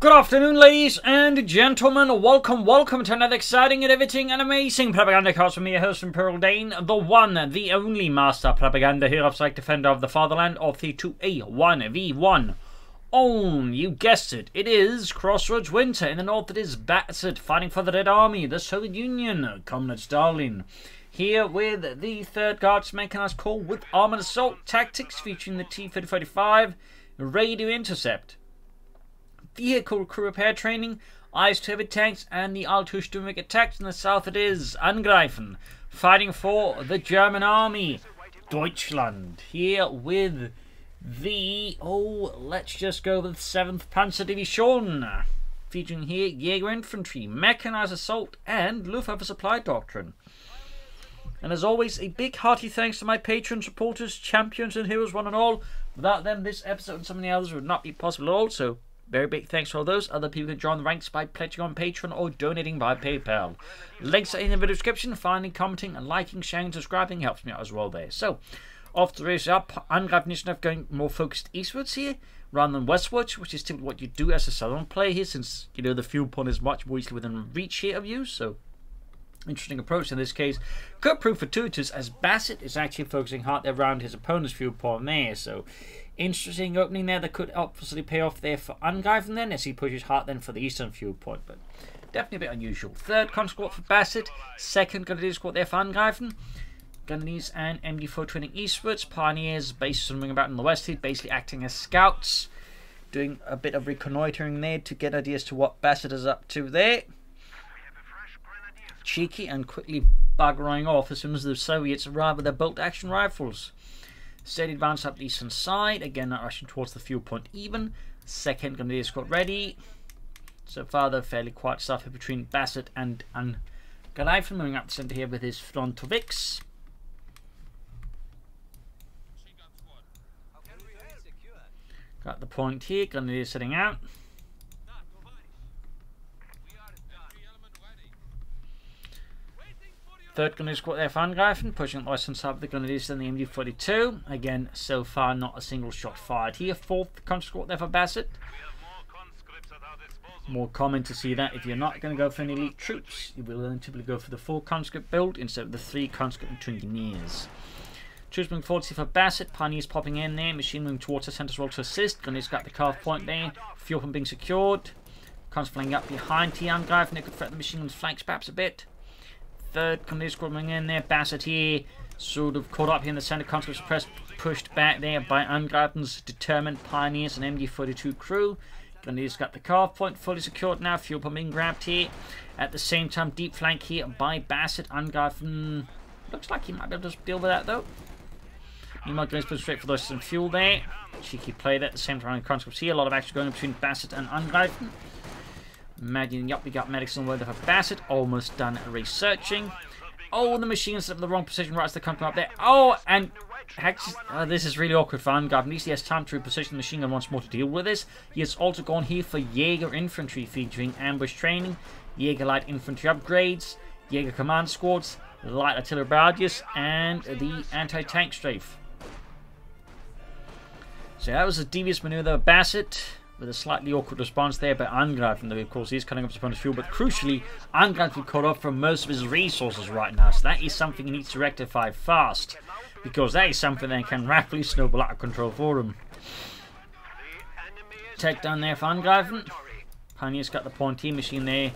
Good afternoon, ladies and gentlemen. Welcome to another exciting, riveting, and amazing propaganda course from me, your host, Imperial Dane, the one, the only master propaganda here of Psych Defender of the Fatherland of the 2A1v1. Oh, you guessed it. It is Crossroads Winter. In the north, it is Basset fighting for the Red Army, the Soviet Union, comrades darling. Here with the 3rd Guards making us call with armored assault tactics featuring the T-35, Radio Intercept, vehicle crew repair training, IS-2 heavy tanks, and the Altu Sturmgeschütz attacks. In the south it is Angreifen, fighting for the German army, Deutschland. Here with the, let's just go with 7th Panzer Division, featuring here Jäger infantry, mechanized assault, and Luftwaffe supply doctrine. And as always, a big hearty thanks to my Patreon supporters, champions and heroes one and all. Without them, this episode and so many others would not be possible at all, so very big thanks to all those. Other people can join the ranks by pledging on Patreon or donating by PayPal. Links are in the video description. Finally, commenting and liking, sharing and subscribing helps me out as well there. So, after race up, Angreifen is now going more focused eastwards here, rather than westwards, which is typically what you do as a southern player here, since, you know, the fuel point is much more easily within reach here of you, so interesting approach in this case. Could prove fortuitous, as Basset is actually focusing hard around his opponent's view point there, so interesting opening there that could obviously pay off there for Angreifen then, as he pushes hard then for the eastern fuel point, but definitely a bit unusual. 3rd Con squad for Basset, 2nd Grenadier squad there for Angreifen. Grenadiers and MD4 training eastwards, Pioneers based swimming about in the west here, basically acting as scouts, doing a bit of reconnoitering there to get ideas to what Basset is up to there. Cheeky and quickly buggering off as soon as the Soviets arrive with their bolt action rifles. Steady advance up the eastern side, again rushing towards the fuel point even. 2nd Grenadier squad ready. So far though, fairly quiet stuff here between Basset and Angreifen, moving up the centre here with his Frontovics. Got the point here, Grenadier setting out. Third Grenadier squad there for Angreifen, pushing the western side of the Grenadiers and the MD-42. Again, so far not a single shot fired here. 4th Conscript squad there for Basset. More common to see that if you're not going to go for any elite troops, you will then typically go for the 4 Conscript build instead of the 3 Conscript and 2 Engineers. Troops moving forward for Basset, Pioneers popping in there, machine moving towards the centre as well to assist. Grenadiers got the carve point there, fuel pump being secured. Cons flying up behind T. Angreifen, they could threaten the machine gun's flanks perhaps a bit. 3rd Grenadier squad coming in there, Basset here, sort of caught up here in the centre, conscript suppressed, pushed back there by Angreifen's determined Pioneers and MD42 crew. Grenadiers got the carve point fully secured now, fuel pump being grabbed here. At the same time, deep flank here by Basset. Angreifen looks like he might be able to deal with that though. Meanwhile, Grenadiers push straight for the western fuel there. Cheeky play there at the same time, conscripts here, a lot of action going on between Basset and Angreifen. Imagine, yup, we got medics on the way for Basset. Almost done researching. Oh, the machine set up in the wrong position right as they come up there. Oh, and this is really awkward for Angreifen. At least he has time to reposition the machine gun once more to deal with this. He has also gone here for Jäger infantry, featuring ambush training, Jäger light infantry upgrades, Jäger command squads, light artillery barrages, and the anti-tank strafe. So that was a devious maneuver of Basset, with a slightly awkward response there by Angreifen, though of course he is cutting up his opponent's fuel, but crucially, Angreifen caught off from most of his resources right now, so that is something he needs to rectify fast, because that is something that can rapidly snowball out of control for him. Takedown there for Angreifen. Pioneer's got the pointee machine there,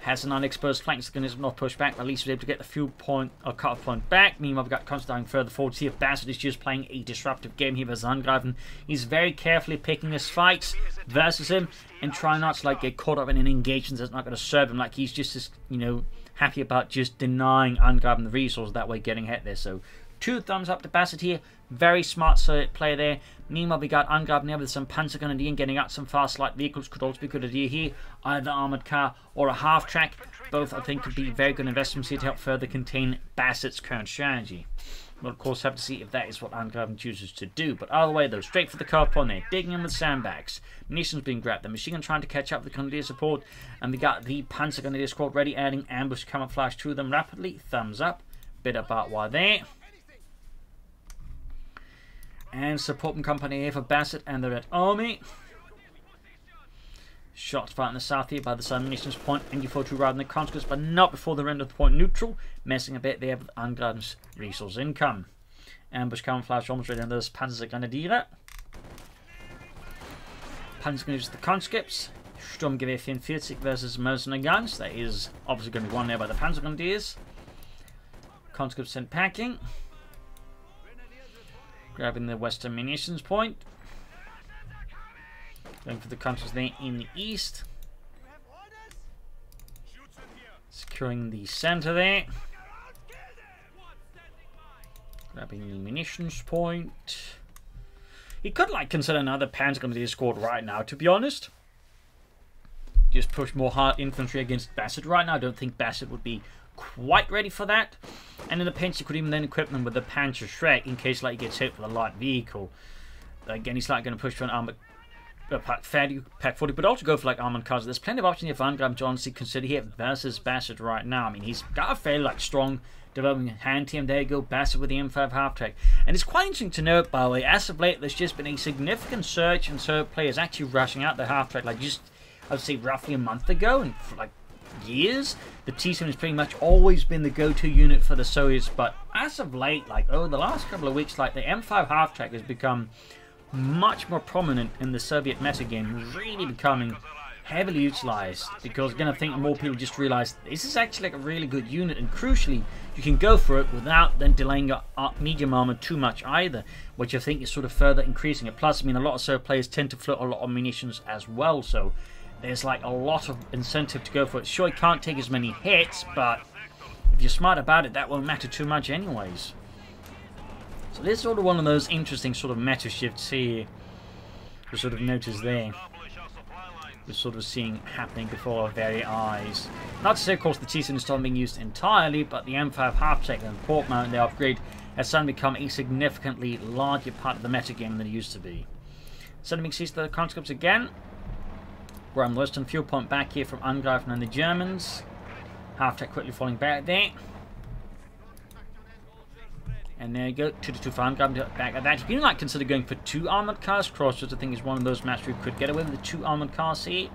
has an unexposed flank, so Grenadiers not pushed back, but at least was able to get the fuel point, or cut off point back. Meanwhile, we've got Constantine further forward here. Basset is just playing a disruptive game here versus Angreifen. He's very carefully picking his fights versus him, and trying not to like get caught up in an engagement that's not going to serve him. Like he's just, you know, happy about just denying Angreifen the resource, that way getting hit there. So 2 thumbs up to Basset here. Very smart play there. Meanwhile, we got Angreifen here with some Panzergrenadier and getting out some fast light vehicles. Could also be a good idea here. Either armoured car or a half-track. Both, I think, could be very good investments here to help further contain Basset's current strategy. We'll, of course, have to see if that is what Angreifen chooses to do. But either way, though, straight for the car point there. Digging in with sandbags. Munitions being grabbed. The machine gun trying to catch up with the Grenadier support. And we got the Panzergrenadier squad ready, adding ambush camouflage to them rapidly. Thumbs up. Bit about why there. And supporting company here for Basset and the Red Army. shots fired in the south here by the Southern Nations Point, MD42 riding the consequence, but not before they're into the point neutral, messing a bit there with Angreifen resource income. Ambush camouflage almost right under this Panzergrenadier. Panzergrenadier to the conscripts. Sturmgewehr 44 versus Mercenary Guns. That is obviously going to be won there by the Panzergrenadiers. Conscripts sent packing. Grabbing the Western Munitions Point. Going for the conscripts there in the east. Securing the center there. Grabbing the munitions point. He could, like, consider another Panzergrenadier squad right now, to be honest. Just push more hard infantry against Basset right now. I don't think Basset would be quite ready for that. And in the pinch, you could even then equip them with the Panzer Shrek in case, like, he gets hit with a light vehicle. Again, he's, like, going to push for an armored Pak 40, but also go for, like, armored cars. There's plenty of options here for Ungarven to honestly consider here versus Basset right now. I mean, he's got a fairly, like, strong developing hand team. There you go, Basset with the M5 half-track. And it's quite interesting to note, by the way, as of late, there's just been a significant surge in players actually rushing out the half-track. Like, just, I would say, roughly a month ago, and for, like, years, the T7 has pretty much always been the go-to unit for the Soviets. But as of late, like, over the last couple of weeks, like, the M5 half-track has become much more prominent in the Soviet metagame, really becoming heavily utilized, because again, I think more people just realize this is actually, like, a really good unit, and crucially you can go for it without then delaying your medium armor too much either, which I think is sort of further increasing it. Plus, I mean, a lot of Soviet players tend to float a lot of munitions as well, so there's, like, a lot of incentive to go for it. Sure, you can't take as many hits, but if you're smart about it, that won't matter too much anyways. So this is sort of one of those interesting sort of meta shifts here we sort of notice there. We're sort of seeing happening before our very eyes. Not to say, of course, the T7 is not being used entirely, but the M5 half-track and the port mount and the upgrade has suddenly become a significantly larger part of the metagame than it used to be. Sending sees the conscripts again. We're on the western fuel point back here from Angreifen and the Germans. Half-track quickly falling back there. And there you go, 2-2 for Angreifen back at that. You can, like, consider going for two armoured cars. Crossroads, I think, is one of those matches we could get away with, the two armoured cars here.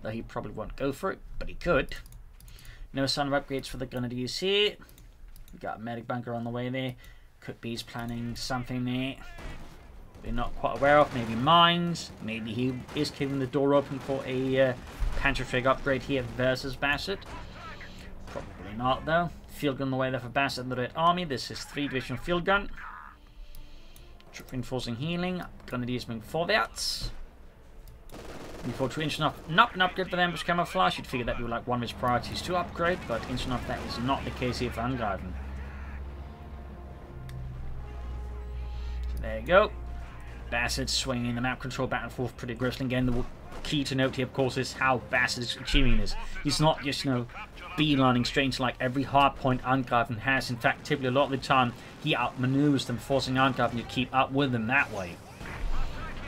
Though he probably won't go for it, but he could. No sign of upgrades for the Grenadiers here. We got a medic bunker on the way there. Could be he's planning something there we're not quite aware of. Maybe mines. Maybe he is keeping the door open for a Panzerfig upgrade here versus Basset. Probably not, though. Field gun on the way there for Basset and the Red Army. This is 3 division field gun. Reinforcing healing. Grenadiers moving forwards. Before 2 inch enough, not an upgrade for the ambush camouflage. You'd figure that would be, like, one of his priorities to upgrade, but inch enough, that is not the case here for Angreifen. So there you go. Basset swinging the map control back and forth pretty aggressively. Again, the key to note here, of course, is how Basset is achieving this. He's not just, you know, beelining straight into, like, every hard point Angreifen has. In fact, typically a lot of the time he outmaneuvers them, forcing Angreifen to keep up with them that way.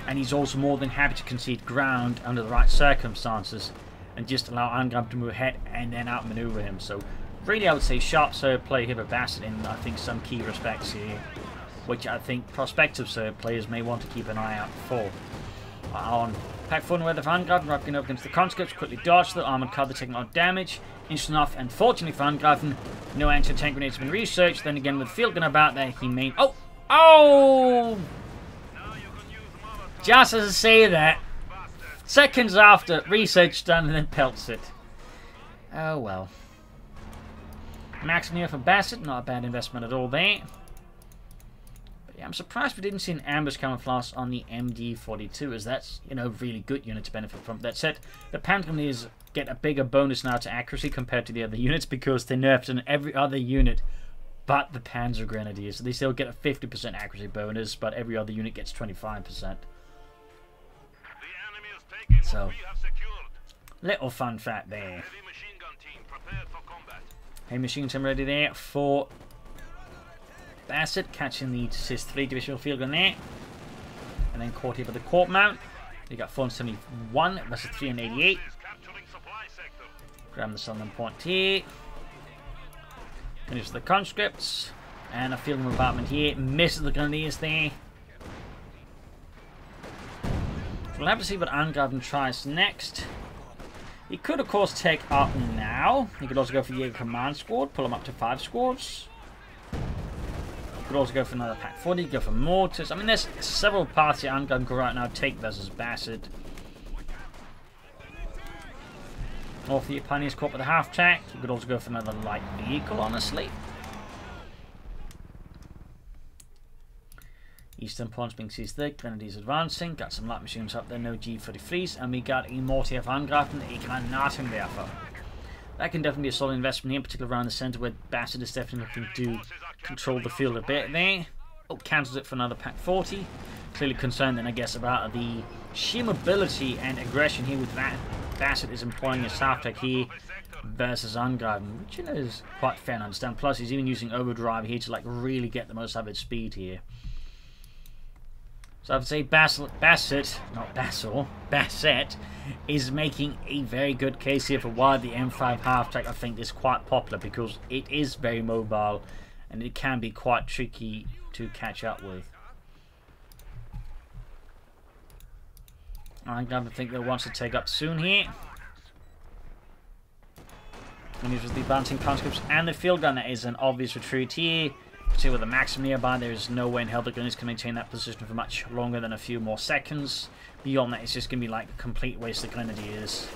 And he's also more than happy to concede ground under the right circumstances and just allow Angreifen to move ahead and then outmaneuver him. So really, I would say sharp serve play here for Basset in, I think, some key respects here, which I think prospective serve players may want to keep an eye out for. On Pak 40 with the Angreifen, wrapping up against the conscripts, quickly dodge the armored car, they're taking on damage. Interesting enough, unfortunately for Angreifen, no anti-tank grenades have been researched. Then again, with field gun about there, he may... Oh! Oh! Just as I say that, seconds after, research done and then pelts it. Oh well. Maxim here for Basset, not a bad investment at all there. But yeah, I'm surprised we didn't see an ambush camouflage on the MD-42, as that's, you know, really good unit to benefit from. That said, the Panther is... get a bigger bonus now to accuracy compared to the other units, because they nerfed in every other unit but the Panzer Grenadier. So they still get a 50% accuracy bonus, but every other unit gets 25%. So, little fun fact there. Hey, machine gun ready there for Basset, catching the CIS-3 divisional field gun there, and then caught here by the court mount. You got 471 versus 388. Grab the southern point here. Finish the conscripts. And a field bombardment here. Misses the Grenadiers there. We'll have to see what Angreifen tries next. He could, of course, take up now. He could also go for Jäger Command Squad, pull him up to 5 squads. He could also go for another Pak 40, go for Mortars. I mean, there's several paths here I'm going to go right now. Take versus Basset. Or for the Pioneers Corps with a half tack. You could also go for another light vehicle, honestly. Eastern Pawns being seized there, Grenadiers advancing, got some light machines up there, no G-33s, and we got a Mortier of Angreifen, a Granatwerfer. That can definitely be a solid investment here, particularly around the centre where Basset is definitely looking to control the field a bit there. Oh, cancels it for another Pak 40. Clearly concerned then, I guess, about the sheer mobility and aggression here with that. Basset is employing his half tech here versus Ungarven, which, you know, is quite fair to understand. Plus, he's even using overdrive here to, like, really get the most out of its speed here. So I would say Basset is making a very good case here for why the M5 half-track, I think, is quite popular, because it is very mobile and it can be quite tricky to catch up with. I'm going to think they want to take up soon here. And these are the advancing conscripts and the field gun. That is an obvious retreat here. See, with a Maxim nearby, there is no way in hell the Gunners can maintain that position for much longer than a few more seconds. Beyond that, it's just going to be like a complete waste of Grenadiers.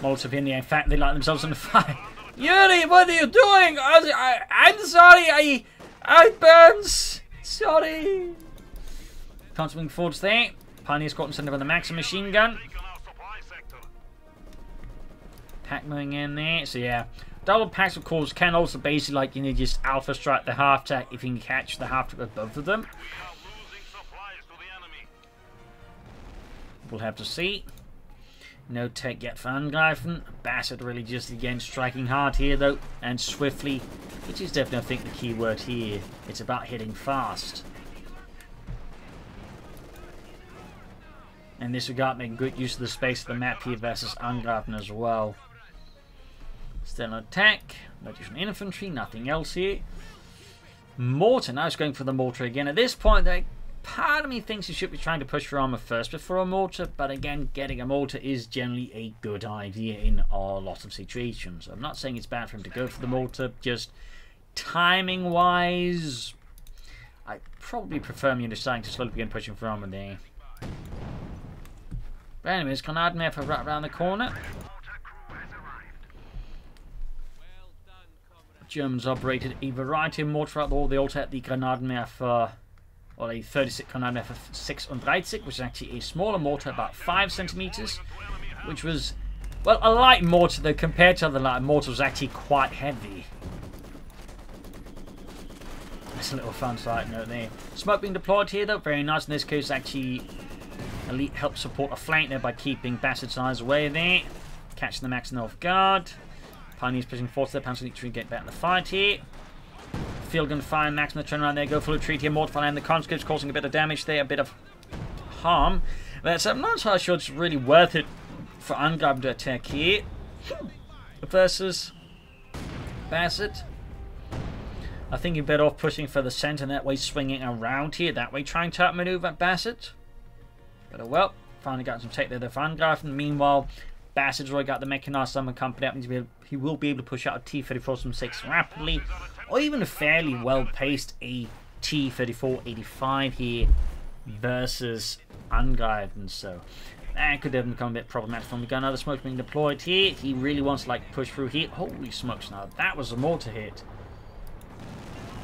Molotov in the air. In fact, they light themselves on fire. Yuri, what are you doing? I'm sorry, I burns. Sorry. Can't swing forwards there. Pioneers caught in center with the Maxim machine gun. Pack moving in there. So, yeah. Double packs, of course, can also basically, like, you know, just alpha strike the half tack if you can catch the half tack with both of them. We'll have to see. No tech yet for Angreifen. Basset really just, again, striking hard here, though, and swiftly, which is definitely, I think, the key word here. It's about hitting fast. In this regard, making good use of the space of the map here versus Angreifen as well. Still an attack, no additional infantry, nothing else here. Mortar, now it's going for the mortar again. At this point, part of me thinks you should be trying to push for armor first before a mortar, but again, getting a mortar is generally a good idea in a lot of situations. I'm not saying it's bad for him to go for the mortar, just timing-wise, I probably prefer me deciding to slowly begin pushing for armor there. But anyways, Granatwerfer right around the corner. Germans operated a variety of mortar throughout the war. They also had the Granatwerfer, or a 36 Granatwerfer 36, which is actually a smaller mortar, about 5 centimeters, which was, well, a light mortar, though, compared to other light mortars, was actually quite heavy. That's a little fun side note there. Smoke being deployed here, though, very nice. In this case, actually, Elite helped support a flank there by keeping Basset's eyes away there, catching the Maxim off guard. Pioneers pushing forward to their Panzer infantry, get back in the fight here. Field gun fire, Maxim the turnaround there, go for a retreat here, mortify and the conscripts causing a bit of damage there, a bit of harm. So I'm not entirely sure it's really worth it for Ungarnir to attack here versus Basset. I think you're better off pushing for the center, that way swinging around here, that way trying to outmaneuver Basset. But oh well, finally got some take there for Ungarnir. Meanwhile, Basset's already got the mechanized armor company up, and he will be able to push out a T-34/85 rapidly, or even a fairly well-paced a T-34/85 here versus Unguided, and so that could even become a bit problematic for him. We got another smoke being deployed here. He really wants to, like, push through here. Holy smokes, now that was a mortar hit.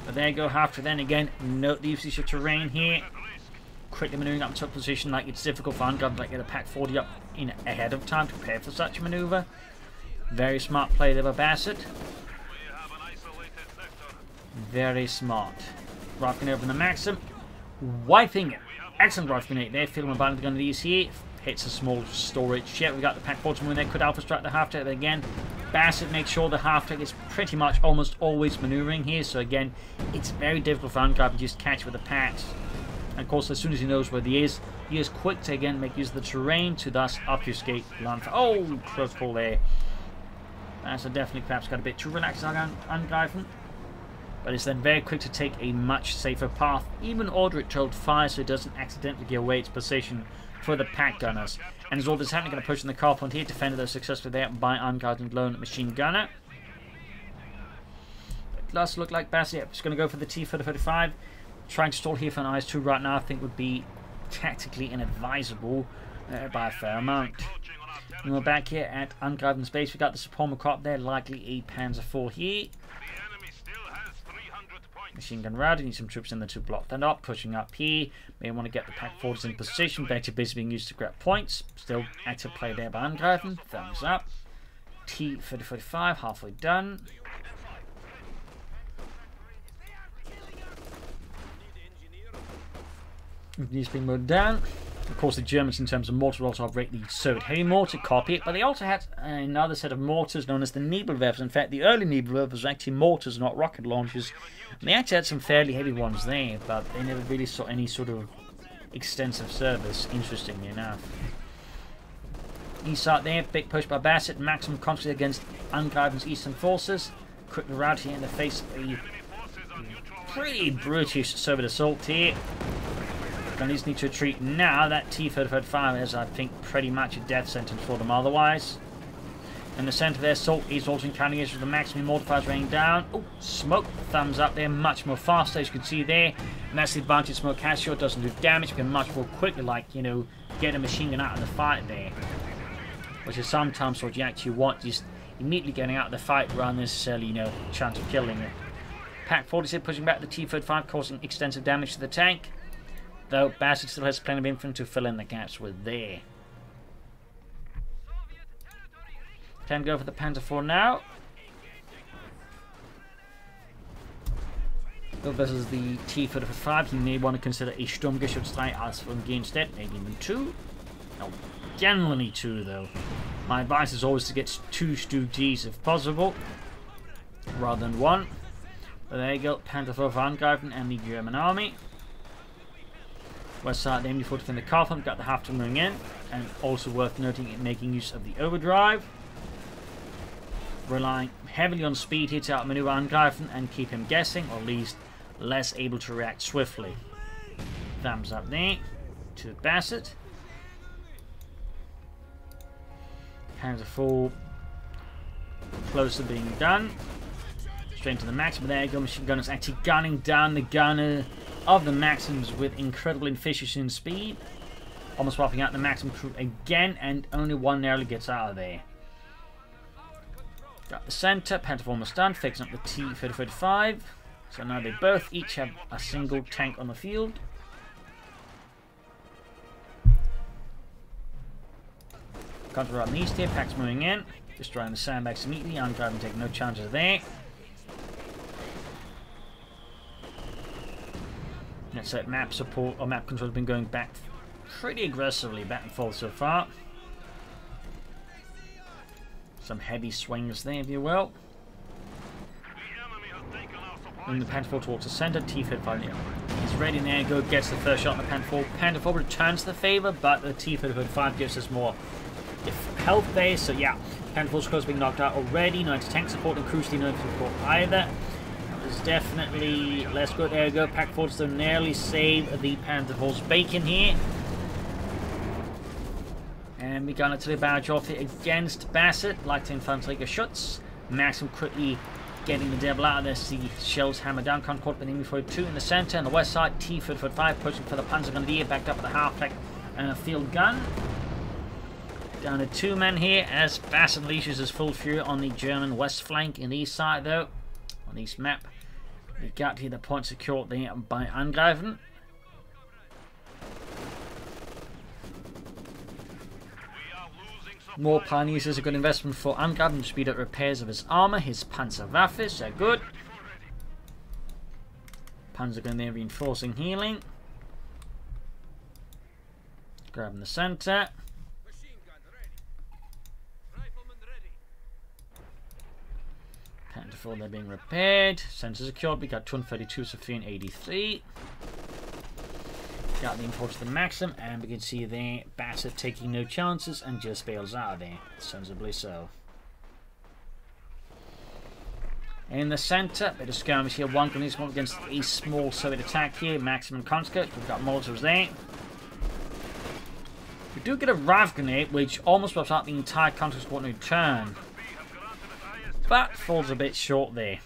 But there you go, after then again, note the usage of terrain here. Quickly maneuvering up to a position, like, it's difficult for Ungarnir to, like, get a Pak 40 up in ahead of time to prepare for such a maneuver. Very smart play there by Basset. Very smart. Rifle grenade open the Maxim. Wiping it. Excellent rifle grenade there. Feeling about the gun of these here. Hits a small storage ship. We got the Pak 40 in there. Could alpha strike the half tech again. Basset makes sure the half tech is pretty much almost always maneuvering here. So again, it's very difficult for Ungarnir to just catch with a pat. And of course, as soon as he knows where he is quick to again make use of the terrain to thus obfuscate landfall. Oh, close call there. So definitely perhaps got a bit too relaxed on Angreifen. But it's then very quick to take a much safer path. Even order it to hold fire so it doesn't accidentally give away its position for the pack gunners. And as all this happened, going to push in the car front here, defended us successfully there by Ungarden lone machine gunner. It does look like Basset is going to go for the T-3045. Trying to stall here for an IS-2 right now, I think would be tactically inadvisable by a fair amount. And we're back here at Ungarven space. We got the Sepulma Cop there, likely a Panzer IV here. Machine gun route, you need some troops in there to block that up, pushing up here. May want to get the Pak 40s in position, they're too busy being used to grab points. Still active play there by Angreifen, thumbs up. T-3045, halfway done. Needs being mowed down. Of course, the Germans, in terms of mortar, also rate the Soviet heavy mortar, copy it, but they also had another set of mortars known as the Nebelwerfers. In fact, the early Nebelwerfers were actually mortars, not rocket launchers. And they actually had some fairly heavy ones there, but they never really saw any sort of extensive service, interestingly enough. East side there, big push by Basset, Maxim constantly against Ungreiven's eastern forces. Quick route here in the face of a pretty brutish Soviet assault here. Gunners need to retreat now. That T-3045 is, I think, pretty much a death sentence for them otherwise. And the center of their assault is also encountering issues with the maximum mortifiers raining down. Oh, smoke thumbs up there, much more faster, as you can see there. And that's the advantage smoke has. Sure, doesn't do damage, but much more quickly, like, you know, get a machine gun out of the fight there. Which is sometimes what you actually want, just immediately getting out of the fight rather than necessarily, you know, chance of killing it. Pak 40 pushing back the T-35, causing extensive damage to the tank. Though Basset still has plenty of infantry to fill in the gaps with there. Can go for the Panzer IV now. Though this is the T-35, you may want to consider a Sturmgeschütz 3 as from instead, maybe even two. No, generally two though. My advice is always to get two Stu-Gs if possible, rather than one. But there you go, Panther IV for Angreifen and the German army. West side, the MD4 in the car front, got the half turn moving in, and also worth noting it making use of the overdrive, relying heavily on speed here to outmaneuver Angreifen and keep him guessing, or at least less able to react swiftly. Thumbs up there to Basset. Panzer IV close to being done. Straight into the Maxim, but there you go, machine gun is actually gunning down the gunner of the Maxims with incredible efficiency and speed. Almost swapping out the Maxim crew again, and only one narrowly gets out of there. Got the center, Panther almost done, fixing up the T-3045. So now they both each have a single tank on the field. Comes right on the east here, Pack's moving in, destroying the sandbags immediately. Ungarden taking no chances there. That's it, map support or map control has been going back pretty aggressively back and forth so far. Some heavy swings there, if you will. And the Panther IV towards the center, T-35. He's ready now, go gets the first shot on the Panther IV. Panther IV returns the favor, but the T-35 gives us more health there, so yeah. Panther IV's close being knocked out already, no tank support and crucially no support either. Is definitely, let's go, there we go, Pak 40 to nearly save the Panther IV's bacon here. And we're going to the barrage off it against Basset, light infantry Geschütz. Maxim quickly getting the devil out of this, the shells hammer down, Concord with MD42 in the center, and the west side, T-35 pushing for the Panzer Grenadier, backed up with a half-pack and a field gun. Down to two men here, as Basset unleashes his full fury on the German west flank in the east side though, on the east map. We got here the point secured there by Angreifen. More pioneers is a good investment for Angreifen to speed up repairs of his armor. His Panzerwaffes are good. Panzer gun there reinforcing healing. Grabbing the center. Before they're being repaired, sensors secured. We got 232, Sophie, and 83. Got the import to the Maxim, and we can see there Basset taking no chances and just bails out of there, sensibly so. In the center, bit of skirmish here. One can use one against a small Soviet attack here. Maxim and Conscript. We've got Molotovs there. We do get a Rav grenade, which almost wipes out the entire counter squad in turn. That falls a bit short there.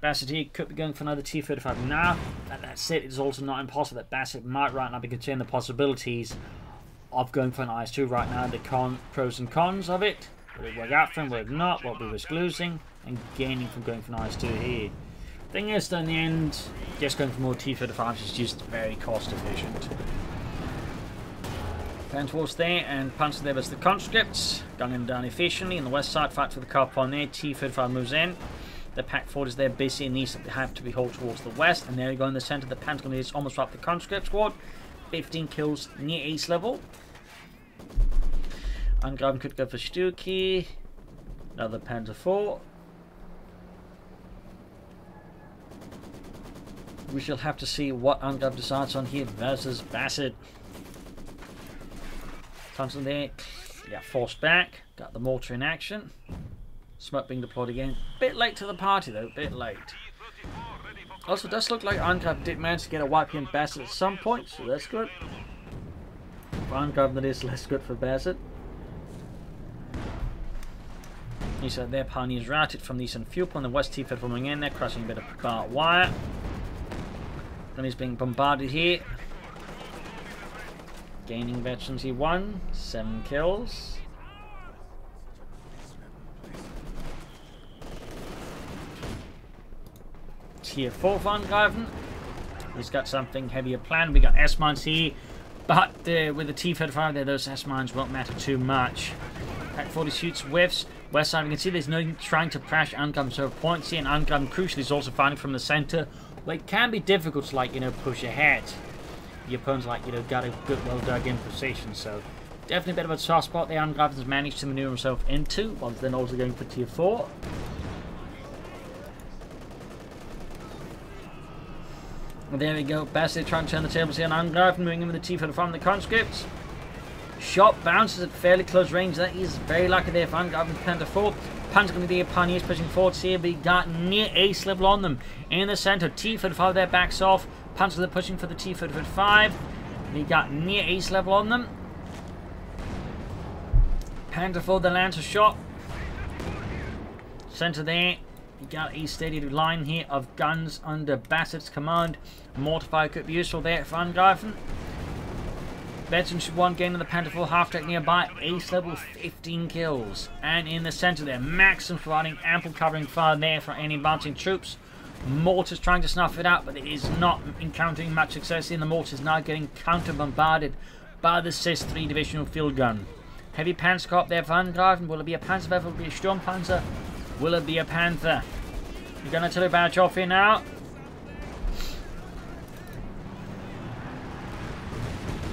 Basset here could be going for another T-35 now. That's it. It's also not impossible that Basset might right now be considering the possibilities of going for an IS-2 right now. The pros and cons of it. Will it work out for him? Will it not? What we risk losing and gaining from going for an IS-2 here. Thing is, though, in the end, just going for more T-35s is just very cost efficient. Panzerwolves there and Panzer there as the conscripts. Gunning them down efficiently. On the west side, fight for the Carpon there. T-35 moves in. The Pak 40s there busy in the east, they have to be hauled towards the west, and there you go in the centre. The Panther Grenadier is almost right up the conscript squad. 15 kills near east level. Angreifen could go for Sturmgeschütz. Another Panzer IV. We shall have to see what Angreifen decides on here versus Basset. Thompson there, yeah, forced back. Got the mortar in action. Smoke being deployed again. Bit late to the party though, bit late. Also, it does look like Ungarnir did manage to get a wipe here in Basset at some point, so that's good. For Ungarnir that is less good for Basset. You said their pioneers routed from the eastern fuel point. The west T-35 forming in there, crushing a bit of barbed wire. Then he's being bombarded here. Gaining veterans he won, 7 kills. Here for Angreifen. He's got something heavier planned. We got S-mines here, but with the T-35 there, those S-mines won't matter too much. Pak 40 shoots, whiffs. West side, we can see there's no trying to crash Angreifen over points here, and Angreifen crucially is also fighting from the centre, where it can be difficult to, like, you know, push ahead. Your opponent's, like, you know, got a good, well dug in position, so definitely a bit of a soft spot there Angreifen's managed to maneuver himself into, whilst then also going for Tier 4. There we go, Basset trying to turn the tables here on Angreifen, moving in with the T-35 from the conscripts. Shot bounces at fairly close range, that is very lucky there for Angreifen. Panther 4. Panzer Grenadier pioneers pushing forward here, we got near ace level on them. In the centre, T-35 there backs off, Panzer they're pushing for the T-35, we got near ace level on them. Panther 4 the lancer shot. Centre there. You got a steady line here of guns under Basset's command. Mortar fire could be useful there for Angreifen. Veteran should one gain on the Panther IV half-track nearby. Ace level 15 kills. And in the centre there, Maxim providing ample covering fire there for any advancing troops. Mortar's trying to snuff it out, but it is not encountering much success. And the mortar's now getting counter-bombarded by the CIS-3 divisional field gun. Heavy Panzer Corps there for Angreifen. Will it be a Panzerwerfer? Will it be a Sturmpanzer? Will it be a Panther? You're going to tell about off here now.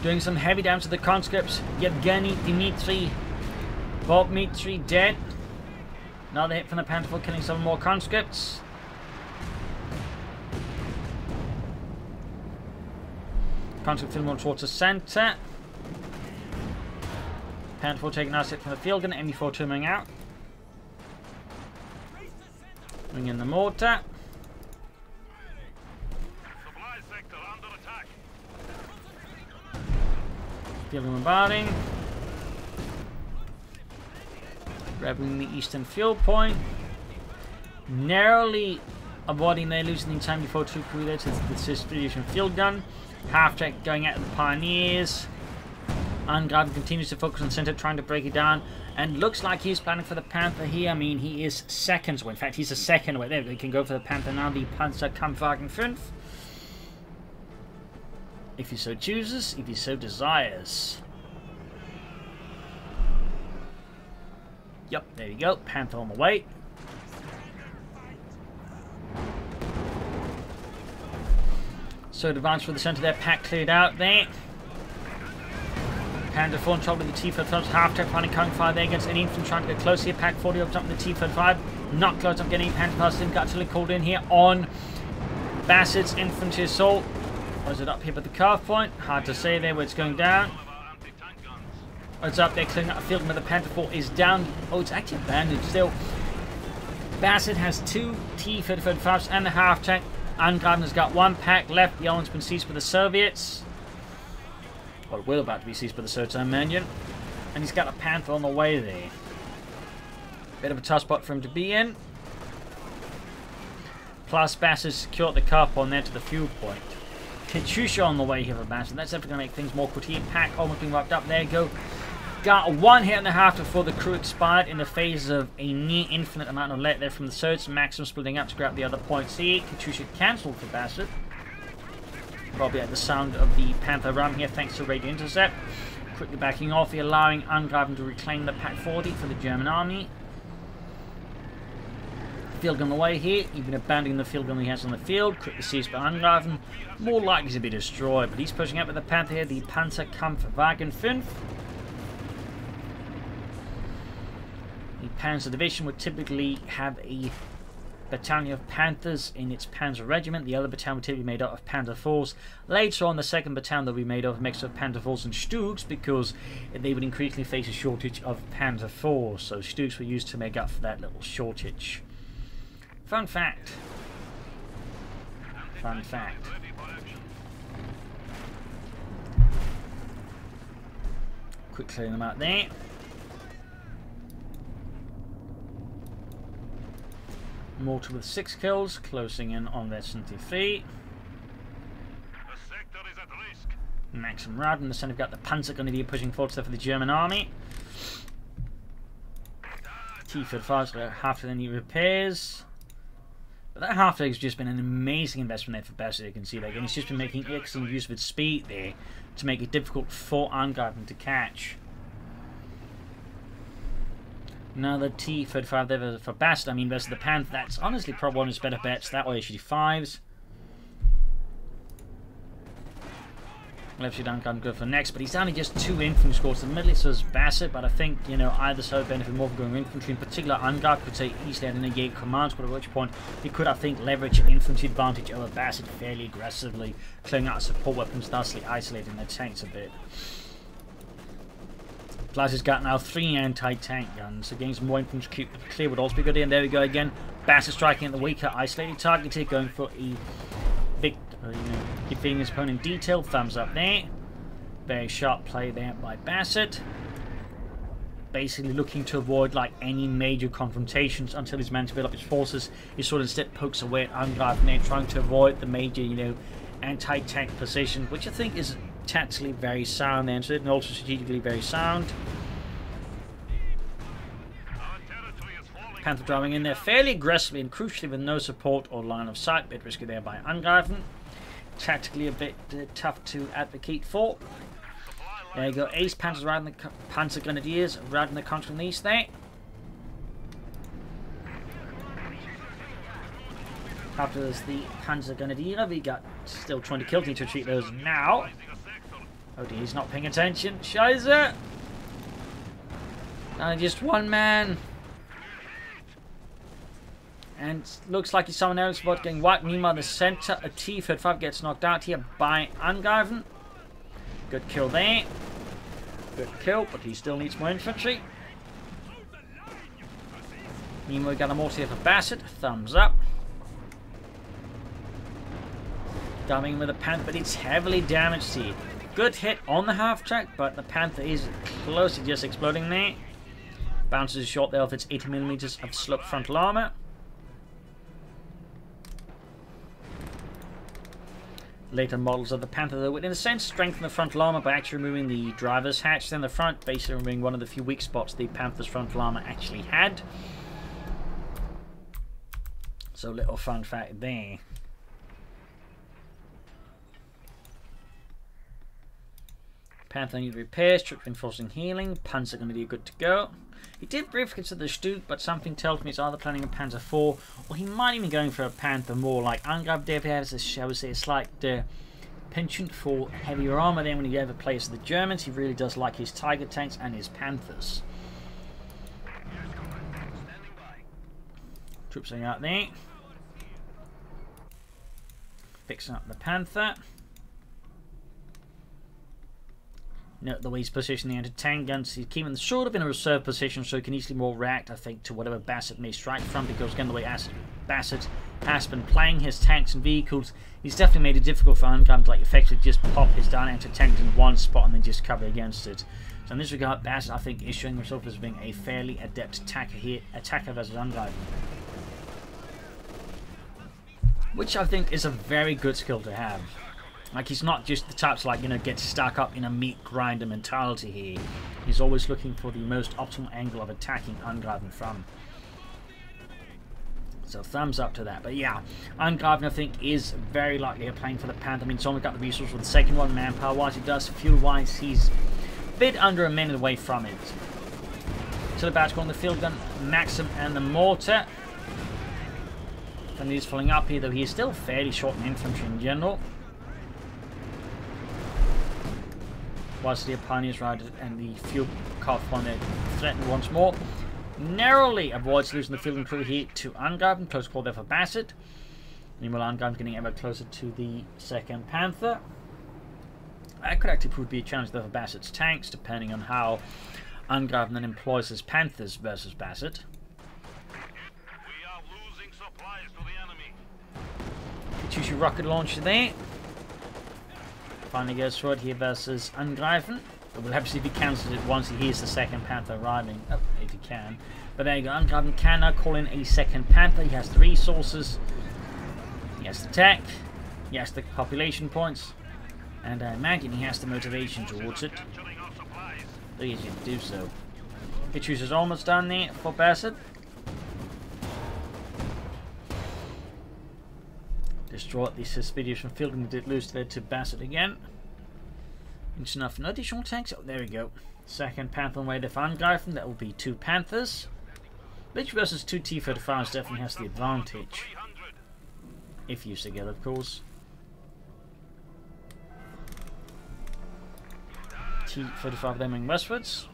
Doing some heavy damage to the conscripts. Yevgeny, Dmitry, Voltmitry dead. Another hit from the Panther for killing some more conscripts. Conscript film on towards the center. Panther for taking a nice hit from the field gun. MD4 turning out. Bring in the mortar. Supply sector under attack. Give them a bombarding. Grabbing the eastern fuel point. Narrowly avoiding there, losing the time before 2 crew there to the distribution field gun. Half track going out of the pioneers. Angreifen continues to focus on center, trying to break it down, and looks like he's planning for the Panther here. I mean, he is seconds away. In fact, he's a second away. There, they can go for the Panther now, the Panzerkampfwagen 5, if he so chooses, if he so desires. Yep, there you go, Panther on the way. So advance for the center there, Pak cleared out there. Panther 4 in trouble with the T-35, half-track running counter fire there against any infantry trying to get close here. Pak 40 up top with the T-35, not close up getting Panther past him. Got actually called in here on Basset's infantry assault. Was it up here by the curve point? Hard to say there where it's going down. Oh, it's up there clearing up the field where the Panther 4 is down. Oh, it's actually abandoned still. Basset has 2 T-35s and the half-track. Angreifen has got 1 Pak left. The other one's been seized by the Soviets. Or will about to be seized by the Sertan Manion. And he's got a Panther on the way there. Bit of a tough spot for him to be in. Plus, Basset secured the car on there to the fuel point. Katyusha on the way here for Basset. That's definitely going to make things more quickly. Pack almost being wrapped up. There you go. Got one hit and a half before the crew expired in the face of a near infinite amount of let there from the Surge. Maxim splitting up to grab the other point. See, Katyusha cancelled for Basset. Probably at the sound of the Panther ram here, thanks to Radio Intercept. Quickly backing off, the allowing Ungarven to reclaim the Pak 40 for the German army. Field gun away here, even abandoning the field gun he has on the field. Quickly seized by Angreifen. More likely to be destroyed, but he's pushing up with the Panther here, the Panzerkampfwagen 5. The Panzer Division would typically have a battalion of Panthers in its Panzer Regiment. The other battalion would typically be made up of Panther IVs. Later on, the second battalion will be made up of a mix of Panther IVs and Stugs, because they would increasingly face a shortage of Panther IVs. So Stugs were used to make up for that little shortage. Fun fact. Fun fact. Quick clearing them out there. Mortar with 6 kills, closing in on their center 3. Maxim Rad in the center. We've got the Panzer Grenadier pushing forward for the German army. T-35 half of the new repairs. But that half-deck has just been an amazing investment there for Basset, you can see that. And he's just been making excellent use of its speed there to make it difficult for Ungarven to catch. Now the T-35 there for Basset, I mean versus the Panther, that's honestly probably one of his better bets. That way HG5s. Left shoot Ungarven go for next, but he's only just 2 infantry scores to the middle, so it's Basset, but I think, you know, either side would benefit more from going infantry. In particular, Ungarven could take easily out in a Jäger command squad, at which point he could, I think, leverage an infantry advantage over Basset fairly aggressively, clearing out support weapons, thusly isolating their tanks a bit. Plus he's got now 3 anti-tank guns, so getting some more infantry clear would also be good. And there we go again, Basset striking at the weaker, isolated target here, going for a victory. Defeating his opponent in detail, thumbs up there. Very sharp play there by Basset. Basically looking to avoid like any major confrontations until he's managed to build up his forces. He sort of instead pokes away at Ungarven there, trying to avoid the major, you know, anti-tank position, which I think is tactically very sound there, and also strategically very sound. Panther driving in there fairly aggressively and crucially with no support or line of sight. Bit risky there by Angreifen. Tactically a bit tough to advocate for. There you go, ace Panzers riding the Panzer Grenadiers riding the contra on east there. After this, the Panzer Grenadier, we got still trying to kill to treat those now. Oh dear, he's not paying attention. Scheiße! And just one man. And looks like he's someone else about getting wiped. Meanwhile, the center, a T-35 gets knocked out here by Angreifen. Good kill there. Good kill, but he still needs more infantry. Meanwhile, we got a mortar here for Basset. Thumbs up. Diving with a Panther, but it's heavily damaged here. Good hit on the half track, but the Panther is close to just exploding there. Bounces short there off its 80mm of sloped frontal armor. Later models of the Panther, though, would in a sense strengthen the frontal armor by actually removing the driver's hatch down the front, basically removing one of the few weak spots the Panther's frontal armor actually had. So, little fun fact there. Panther need repairs, trip reinforcing healing, Panzer going to be good to go. He did briefly consider the Stug, but something tells me he's either planning a Panzer IV, or he might even be going for a Panther more. Like Ungrav Dev has, shall we say, a slight penchant for heavier armor. Then when he ever plays the Germans, he really does like his Tiger tanks and his Panthers. Troops hanging out there. Fixing up the Panther. you know, the way he's positioning the anti-tank guns, he's keeping them sort of in a reserve position so he can easily more react, I think, to whatever Basset may strike from, because again, the way Basset has been playing his tanks and vehicles, he's definitely made it difficult for Ungarn to like effectively just pop his down anti-tank in one spot and then just cover against it. So in this regard, Basset, I think, is showing himself as being a fairly adept attacker here, versus Ungarn, which I think is a very good skill to have. Like, he's not just the type to, like, you know, get stuck up in a meat grinder mentality here. He's always looking for the most optimal angle of attacking Ungarven from. So thumbs up to that. But yeah, Ungarven, I think, is very likely playing for the Panther. I mean, he's only got the resource for the second one, manpower-wise. He does fuel-wise. He's a bit under a minute away from it. So about to go on the field gun, Maxim and the mortar. And he's following up here, though he is still fairly short in infantry in general. Whilst the pioneers rider and the fuel cough one there threatened once more. Narrowly avoids losing the fielding crew here to Ungarven. Close call there for Basset. Meanwhile, Ungarven's getting ever closer to the second Panther. That could actually prove to be a challenge though for Basset's tanks, depending on how Ungarven then employs his Panthers versus Basset. Katyusha rocket launcher there. Finally goes for it here versus Angreifen. But we'll have to see if he cancels it once he hears the second Panther arriving. Oh, if he can. But there you go. Angreifen can now call in a second Panther. He has the resources. He has the tech. He has the population points. And I imagine he has the motivation towards it. So he can do so. Katyusha's almost done there for Basset. Destroy the suspicious from fielding. We did lose there to Basset again. Interesting enough, no additional tanks. Oh, there we go. Second Panther on the way to Angreifen. That will be two Panthers. Which versus two T-35s definitely has the advantage. If used together, of course. T-35 them in westwards.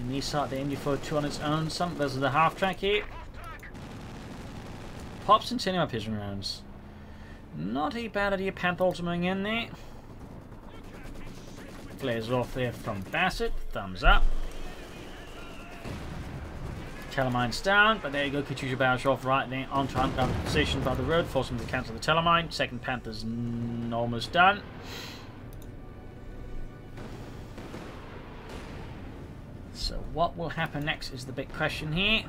And these start the MD4 on its own. Some versus the half track here. Pops and sending up his rounds. Not a bad idea. Panther ultimating in there. Flares off there from Basset. Thumbs up. Telemine's down, but there you go. Katyusha bows off right there onto Ungarven position by the road, forcing him to cancel the Telemine. Second Panther's almost done. So what will happen next is the big question here.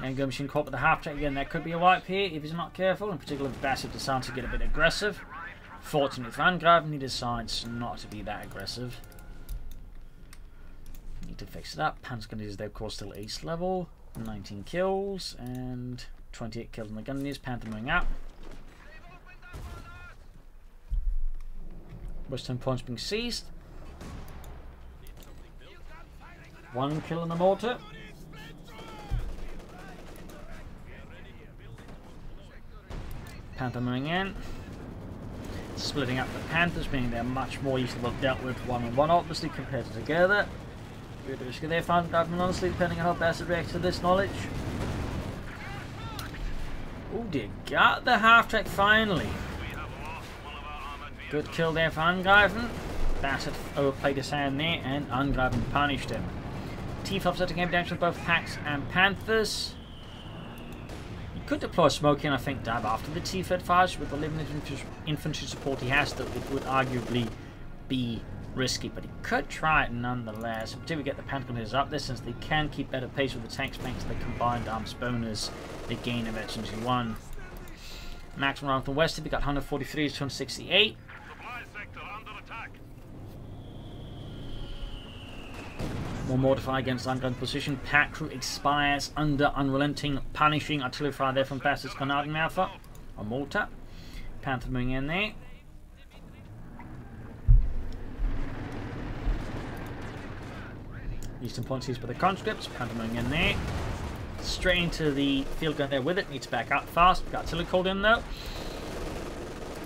And go machine corp with the half track again. That could be a wipe here if he's not careful. In particular, Basset decides to get a bit aggressive. Fortunately for Ungarven, he decides not to be that aggressive. Need to fix it up. Panzergrenadiers, they're of course still ace level. 19 kills and 28 kills on the Grenadiers. Panther moving up. Western points being seized. One kill on the mortar. Panther moving in, splitting up the Panthers, meaning they're much more easily dealt with one-on-one, obviously, compared to together. We're just going to find Ungarven, honestly, depending on how Basset reacts to this knowledge. Oh dear, got the half-track finally. Good kill there for Ungarven. Basset overplayed his hand there, and Ungarven punished him. T-Flops at the game damage from both Packs and Panthers. Could deploy smoke in, I think, dive after the T-35s with the limited infantry support he has, though it would arguably be risky, but he could try it nonetheless. Until we get the Panzergrenadiers up there, since they can keep better pace with the tanks thanks to the combined arms bonus, they gain eventually one. Maximum round from west, we got 143 to 268. More mortify against Ungarn position. Pack crew expires under unrelenting punishing artillery fire there from Basset's Granatwerfer or mortar. Panther moving in there. Eastern point seized by the conscripts. Panther moving in there. Straight into the field gun there with it. Needs to back up fast. Got artillery called in though.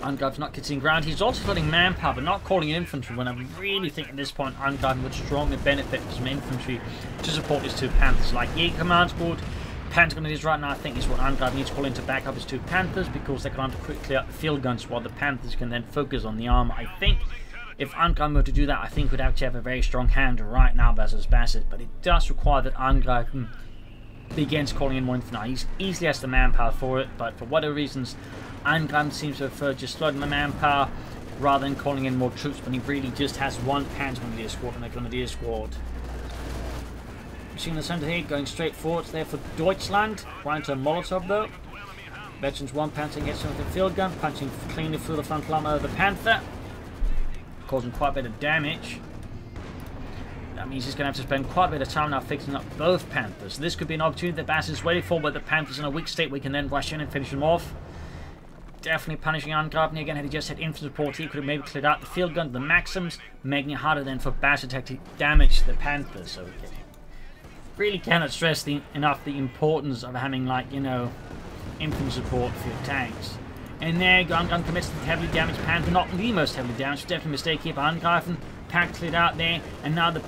Ungarven's not getting ground. He's also flooding manpower, but not calling infantry, when I really think at this point Ungarven would strongly benefit from infantry to support his two Panthers. Like Jäger commands board, Panzer Grenadiers right now, I think, is what Angreifen needs to pull in to back up his two Panthers, because they can quickly up the field guns while the Panthers can then focus on the armor. I think if Angreifen were to do that, I think we'd actually have a very strong hand right now versus Basset, but it does require that Angreifen begins calling in more infantry now. He easily has the manpower for it, but for whatever reasons, Angreifen seems to prefer just slowing the manpower rather than calling in more troops, when he really just has one Panzer Grenadier squad and a Grenadier squad. Machine in the center here, going straight forwards there for Deutschland. Right into a Molotov though. Veterans 1 Panther gets in with the field gun, punching cleanly through the front armor of the Panther, causing quite a bit of damage. That means he's going to have to spend quite a bit of time now fixing up both Panthers. This could be an opportunity that Bass is ready for, where the Panthers in a weak state, we can then rush in and finish them off. Definitely punishing Ungarven again. Had he just had infantry support, he could have maybe cleared out the field gun, the Maxims, making it harder then for Bass to actually damage the Panthers. So really cannot stress enough the importance of having, like, you know, infantry support for your tanks. And there, Gungun commits the heavily damaged Panther, not the most heavily damaged, definitely a mistake here by Angreifen. Pack cleared out there, and now the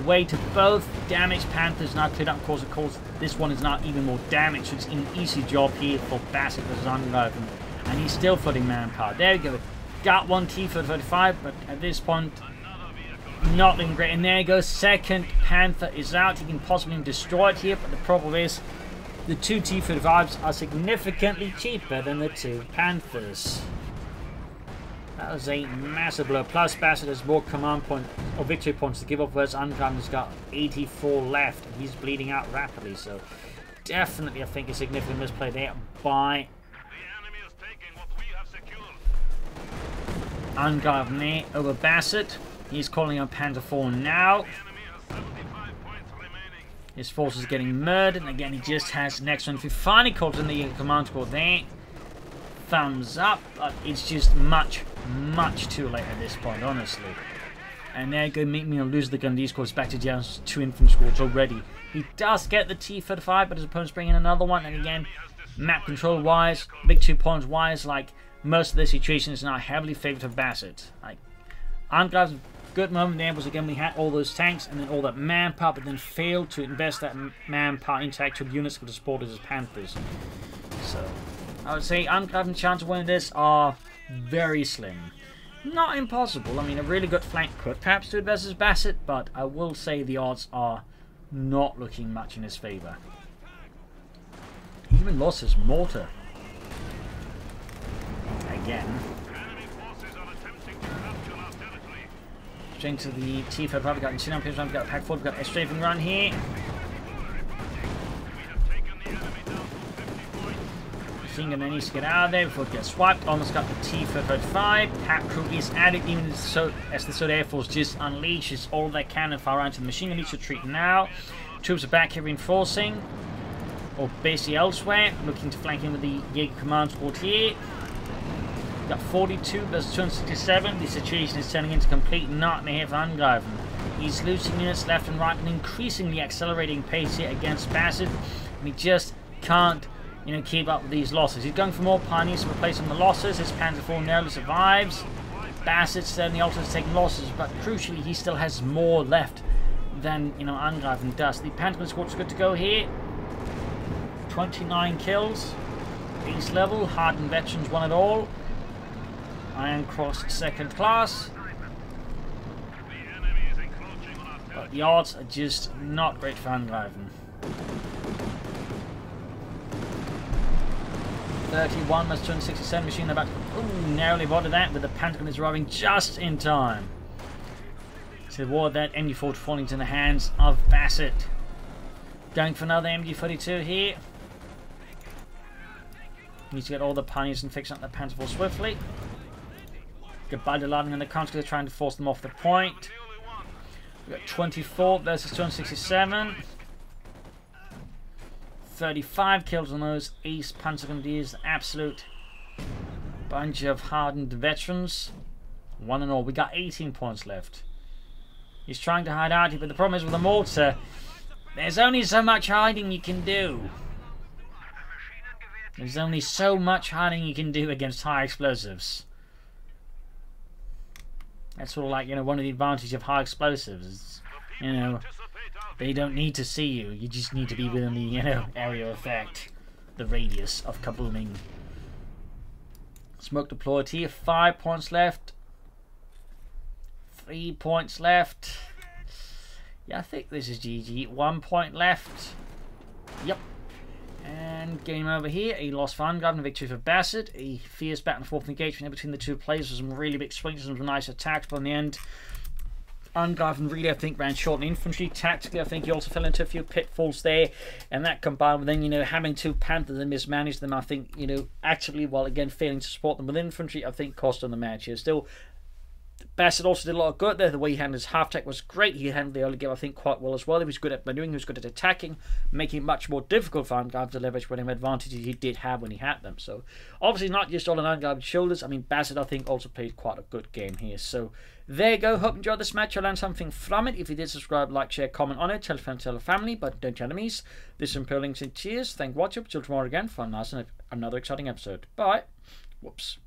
way to both damaged Panthers now cleared up. Of course, this one is now even more damaged, so it's an easy job here for Basset versus Angreifen. And he's still footing manpower. There we go. Got one T-35, but at this point, not looking great. And there you go, second Panther is out. He can possibly destroy it here, but the problem is the two T-35s are significantly cheaper than the two Panthers. That was a massive blow. Plus Basset has more command points or victory points to give up, whereas Ungarn has got 84 left and he's bleeding out rapidly. So definitely I think a significant misplay there by Ungarn over Basset. He's calling on Panzer IV now. His force is getting murdered, and again he just has an extra infantry. Finally calls in the command squad there. Thumbs up, but it's just much, much too late at this point, honestly. And there you go, make me lose the gun. These squads back to just two infantry squads already. He does get the T-35, but his opponent's bringing another one. And again, map control wise, big 2 points wise, like most of the situation is now heavily favored for Basset. Like, Angreifen's good moment there was, again, we had all those tanks and then all that manpower, but then failed to invest that manpower into actual units to support his Panthers. So I would say Angreifen's chance of winning this are very slim. Not impossible. I mean, a really good flank could perhaps do it versus Basset, but I will say the odds are not looking much in his favor. He even lost his mortar again. Into the T-35, we've got Insignium, we've got Pak 40, we've got Straven run here. Machine gun needs to get out of there before it gets swiped. Almost got the T-35. Pack crew is added, even so, as the Soviet Air Force just unleashes all their cannon fire onto the machine gun. Needs to retreat now. Troops are back here reinforcing, or basically elsewhere, looking to flank in with the Jäger command squad here. Got 42 versus 267. The situation is turning into complete nightmare here for Ungarven. He's losing units left and right, and increasingly accelerating pace here against Basset. And he just can't, you know, keep up with these losses. He's going for more pioneers to replace on the losses. His Panzer IV narrowly survives. Basset certainly also is taking losses, but crucially he still has more left than, you know, Ungarven does. The Panzer squad's good to go here. 29 kills. Base level, hardened veterans won it all. Iron Cross second class. But the odds are just not great for Angreifen. 31 plus 267 machine about. Ooh, narrowly bothered that, but the Panther is arriving just in time to award that MD4 falling into the hands of Basset. Going for another MD42 here. Need to get all the pioneers and fix up the Panther IV swiftly. Goodbye to Laden and the Conscripts, they're trying to force them off the point. We've got 24 versus 267. 35 kills on those Ace Panzer Grenadiers, absolute bunch of hardened veterans. One and all. We got 18 points left. He's trying to hide out here, but the problem is with the mortar, there's only so much hiding you can do. There's only so much hiding you can do against high explosives. That's sort of like, you know, one of the advantages of high explosives. You know, They don't need to see you. You just need to be within the, area of effect. The radius of kabooming. Smoke deployed here. 5 points left. 3 points left. Yeah, I think this is GG. 1 point left. Yep. And game over here. A loss for Ungarven, victory for Basset. A fierce back and forth engagement between the two players with some really big swings and some nice attacks. But in the end, Ungarven really, I think, ran short on infantry. Tactically, I think he also fell into a few pitfalls there. And that combined with then, having two Panthers and mismanaged them, I think, actively, while again failing to support them with infantry, I think cost them the match here. Still, Basset also did a lot of good there. The way he handled his half-attack was great. He handled the early game, I think, quite well as well. He was good at maneuvering, he was good at attacking, making it much more difficult for Ungarven to leverage whatever advantages he did have when he had them. So, obviously not just all on Ungarven's shoulders. I mean, Basset, I think, also played quite a good game here. So, there you go. Hope you enjoyed this match. You learned something from it. If you did, subscribe, like, share, comment on it. Tell a friend, tell a family, but don't tell enemies. This is Imperial Dane. Cheers. Thank you for watching. Till tomorrow again for another exciting episode. Bye. Whoops.